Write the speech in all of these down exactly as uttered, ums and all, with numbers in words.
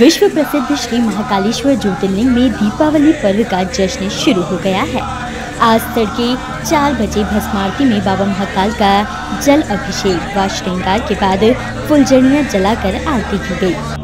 विश्व प्रसिद्ध श्री महाकालेश्वर ज्योतिर्लिंग में दीपावली पर्व का जश्न शुरू हो गया है। आज तड़के चार बजे भस्मारती में बाबा महाकाल का जल अभिषेक व श्रृंगार के बाद फुलझड़ियां जलाकर आरती की गई।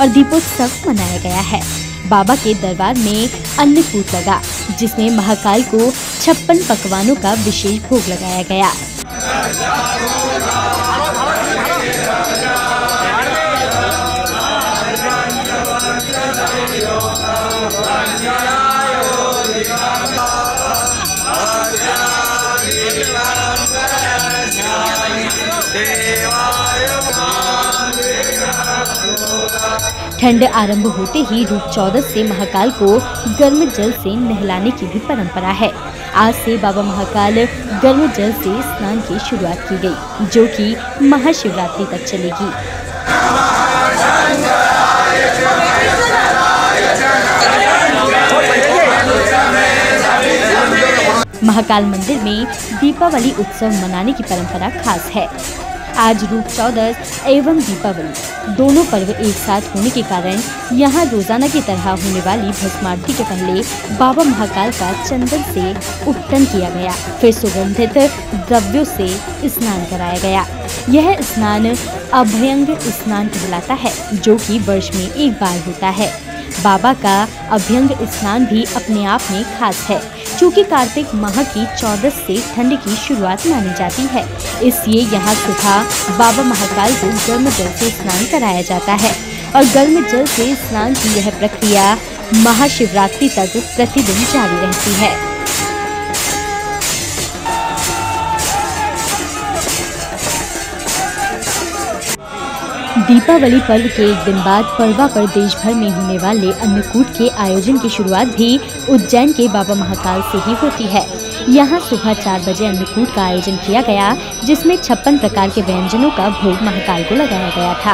और दीपोत्सव मनाया गया है। बाबा के दरबार में अन्नकूट लगा, जिसमें महाकाल को छप्पन पकवानों का विशेष भोग लगाया गया। ठंड आरंभ होते ही रूप चौदस से महाकाल को गर्म जल से नहलाने की भी परंपरा है। आज से बाबा महाकाल गर्म जल से स्नान की शुरुआत की गई, जो कि महाशिवरात्रि तक चलेगी। महाकाल मंदिर में दीपावली उत्सव मनाने की परंपरा खास है। आज रूप चौदस एवं दीपावली दोनों पर्व एक साथ होने के कारण यहाँ रोजाना की तरह होने वाली भस्मारती के पहले बाबा महाकाल का चंदन से उपटन किया गया, फिर सुगंधित द्रव्यों से स्नान कराया गया। यह स्नान अभ्यंग स्नान कहलाता है, जो कि वर्ष में एक बार होता है। बाबा का अभ्यंग स्नान भी अपने आप में खास है, चूँकि कार्तिक माह की चौदस से ठंड की शुरुआत मानी जाती है, इसलिए यहाँ सुबह बाबा महाकाल को गर्म जल से स्नान कराया जाता है और गर्म जल से स्नान की यह प्रक्रिया महाशिवरात्रि तक प्रतिदिन जारी रहती है। दीपावली पर्व के एक दिन बाद पर्वा पर देश भर में होने वाले अन्नकूट के आयोजन की शुरुआत भी उज्जैन के बाबा महाकाल से ही होती है। यहाँ सुबह चार बजे अन्नकूट का आयोजन किया गया, जिसमें छप्पन प्रकार के व्यंजनों का भोग महाकाल को लगाया गया था।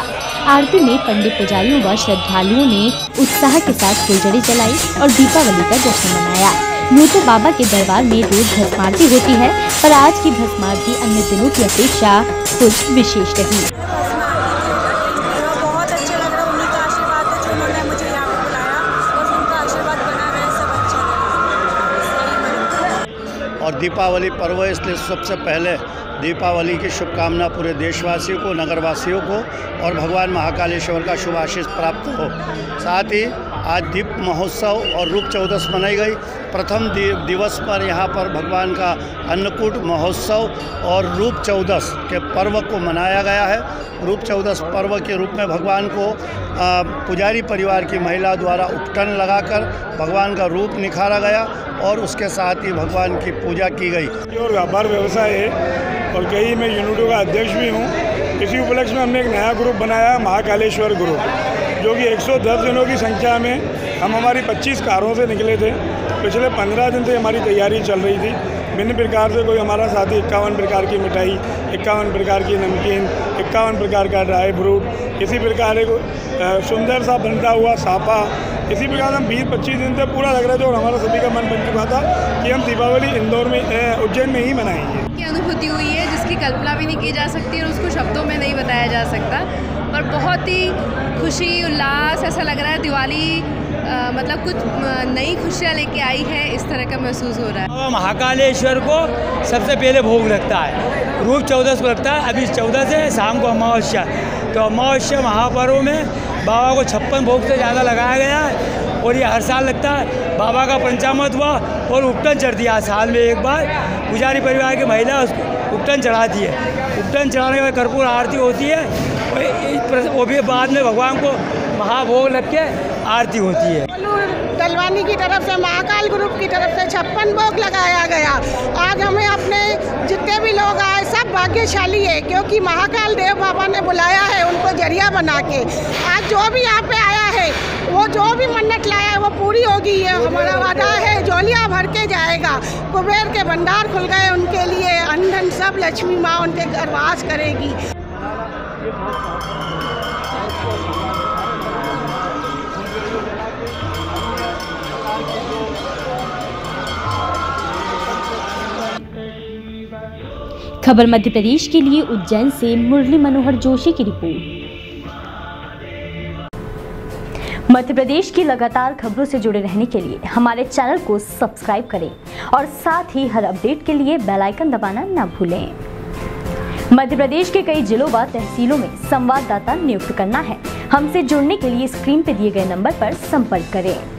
आरती में पंडित पुजारियों व श्रद्धालुओं ने उत्साह के साथ फुलझड़ी जलाई और दीपावली का जश्न मनाया। यूँ तो बाबा के दरबार में रोज भस्मारती होती है, पर आज की भस्मारती अन्य दिनों की अपेक्षा कुछ विशेष रही। और दीपावली पर्व इसलिए सबसे पहले दीपावली की शुभकामना पूरे देशवासियों को, नगरवासियों को और भगवान महाकालेश्वर का शुभ आशीष प्राप्त हो। साथ ही आज दीप महोत्सव और रूप चौदस मनाई गई। प्रथम दिवस पर यहाँ पर भगवान का अन्नकूट महोत्सव और रूप चौदस के पर्व को मनाया गया है। रूप चौदस पर्व के रूप में भगवान को पुजारी परिवार की महिला द्वारा उपटन लगाकर भगवान का रूप निखारा गया और उसके साथ ही भगवान की पूजा की गई। और व्यापार व्यवसाय है और कई मैं यूनिटों का अध्यक्ष भी हूँ। इसी उपलक्ष्य में हमने एक नया ग्रुप बनाया, महाकालेश्वर ग्रुप, जो कि एक सौ दस दिनों की संख्या में हम हमारी पच्चीस कारों से निकले थे। पिछले पंद्रह दिन से हमारी तैयारी चल रही थी। भिन्न प्रकार से कोई हमारा साथी इक्यावन प्रकार की मिठाई, इक्यावन प्रकार की नमकीन, इक्यावन प्रकार का ड्राई फ्रूट, इसी प्रकार एक सुंदर सा बनता हुआ साफा, इसी प्रकार हम बीस पच्चीस दिन से पूरा लग रहे थे और हमारा सभी का मन बन चुका था कि हम दीपावली इंदौर में, उज्जैन में ही मनाएंगे। की अनुभूति हुई है जिसकी कल्पना भी नहीं की जा सकती और उसको शब्दों में नहीं बताया जा सकता, पर बहुत ही खुशी, उल्लास, ऐसा लग रहा है दिवाली आ, मतलब कुछ नई खुशियाँ लेके आई है, इस तरह का महसूस हो रहा है। बाबा महाकालेश्वर को सबसे पहले भोग लगता है, रूप चौदस को लगता है। अभी चौदस है, शाम को अमावस्या, तो अमावस्या महापर्व में बाबा को छप्पन भोग से ज़्यादा लगाया गया है और ये हर साल लगता है। बाबा का पंचामृत हुआ और उपटन चढ़ दिया, साल में एक बार पुजारी परिवार की महिला उसको उपटन चढ़ाती है। उपटन चढ़ाने के बाद कर्पूर आरती होती है और वो भी बाद में भगवान को महाभोग लग के आरती होती है। गलवानी की तरफ से महाकाल ग्रुप की तरफ से छप्पन भोग लगाया गया। आज हमें अपने जितने भी लोग आए सब भाग्यशाली है क्योंकि महाकाल देव बाबा ने बुलाया है उनको जरिया बना के। आज जो भी यहाँ पे आया है वो जो भी मन्नत लाया है वो पूरी होगी, ये हमारा वादा है। झोलिया भर के जाएगा, कुबेर के भंडार खुल गए उनके लिए, अंधन सब लक्ष्मी माँ उनके घर वास करेगी। खबर मध्य प्रदेश के लिए उज्जैन से मुरली मनोहर जोशी की रिपोर्ट। मध्य प्रदेश की लगातार खबरों से जुड़े रहने के लिए हमारे चैनल को सब्सक्राइब करें और साथ ही हर अपडेट के लिए बेल आइकन दबाना ना भूलें। मध्य प्रदेश के कई जिलों व तहसीलों में संवाददाता नियुक्त करना है, हमसे जुड़ने के लिए स्क्रीन पर दिए गए नंबर पर संपर्क करें।